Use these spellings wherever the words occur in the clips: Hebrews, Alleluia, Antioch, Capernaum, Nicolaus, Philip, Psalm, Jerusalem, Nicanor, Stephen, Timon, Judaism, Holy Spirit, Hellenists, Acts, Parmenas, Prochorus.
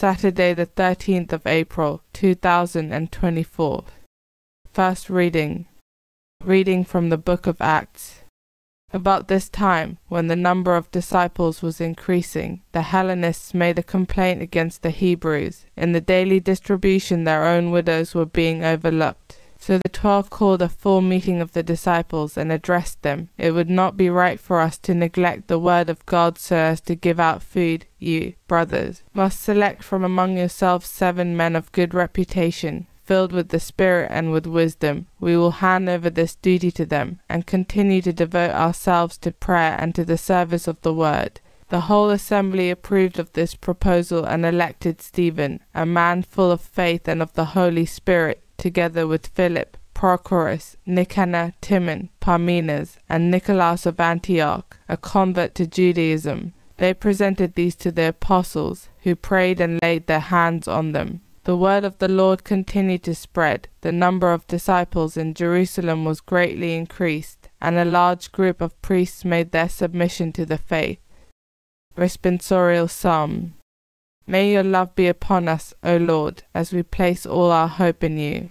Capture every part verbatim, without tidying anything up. Saturday the thirteenth of April, two thousand twenty-four. First reading. Reading from the book of Acts. About this time, when the number of disciples was increasing, the Hellenists made a complaint against the Hebrews. In the daily distribution their own widows were being overlooked. So the twelve called a full meeting of the disciples and addressed them. It would not be right for us to neglect the word of God so as to give out food. You, brothers, must select from among yourselves seven men of good reputation, filled with the Spirit and with wisdom. We will hand over this duty to them, and continue to devote ourselves to prayer and to the service of the word. The whole assembly approved of this proposal and elected Stephen, a man full of faith and of the Holy Spirit, together with Philip, Prochorus, Nicanor, Timon, Parmenas, and Nicolaus of Antioch, a convert to Judaism. They presented these to the apostles, who prayed and laid their hands on them. The word of the Lord continued to spread. The number of disciples in Jerusalem was greatly increased, and a large group of priests made their submission to the faith. Responsorial Psalm. May your love be upon us, O Lord, as we place all our hope in you.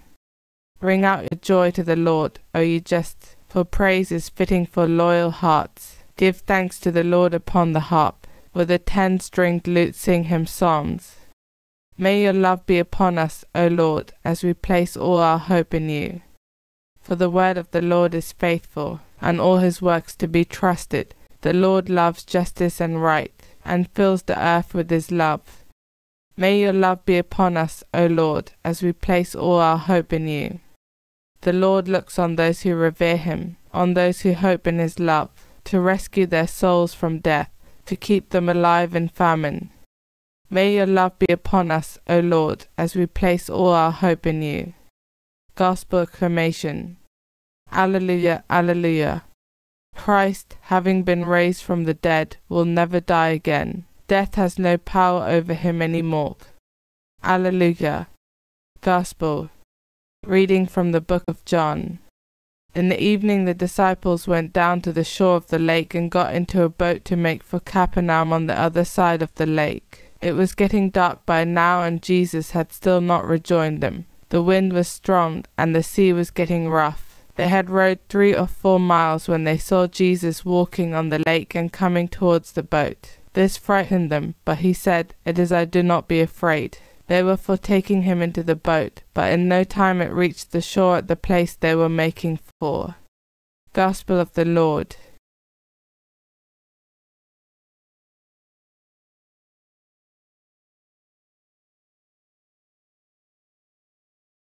Ring out your joy to the Lord, O you just, for praise is fitting for loyal hearts. Give thanks to the Lord upon the harp, with a ten-stringed lute sing him psalms. May your love be upon us, O Lord, as we place all our hope in you. For the word of the Lord is faithful, and all his works to be trusted. The Lord loves justice and right, and fills the earth with his love. May your love be upon us, O Lord, as we place all our hope in you. The Lord looks on those who revere him, on those who hope in his love, to rescue their souls from death, to keep them alive in famine. May your love be upon us, O Lord, as we place all our hope in you. Gospel Acclamation. Alleluia, Alleluia. Christ, having been raised from the dead, will never die again. Death has no power over him any more. Alleluia. Gospel. Reading from the book of John. In the evening the disciples went down to the shore of the lake and got into a boat to make for Capernaum on the other side of the lake. It was getting dark by now, and Jesus had still not rejoined them. The wind was strong, and the sea was getting rough. They had rowed three or four miles when they saw Jesus walking on the lake and coming towards the boat. This frightened them, but he said, "It is I, do not be afraid." They were for taking him into the boat, but in no time it reached the shore at the place they were making for. Gospel of the Lord.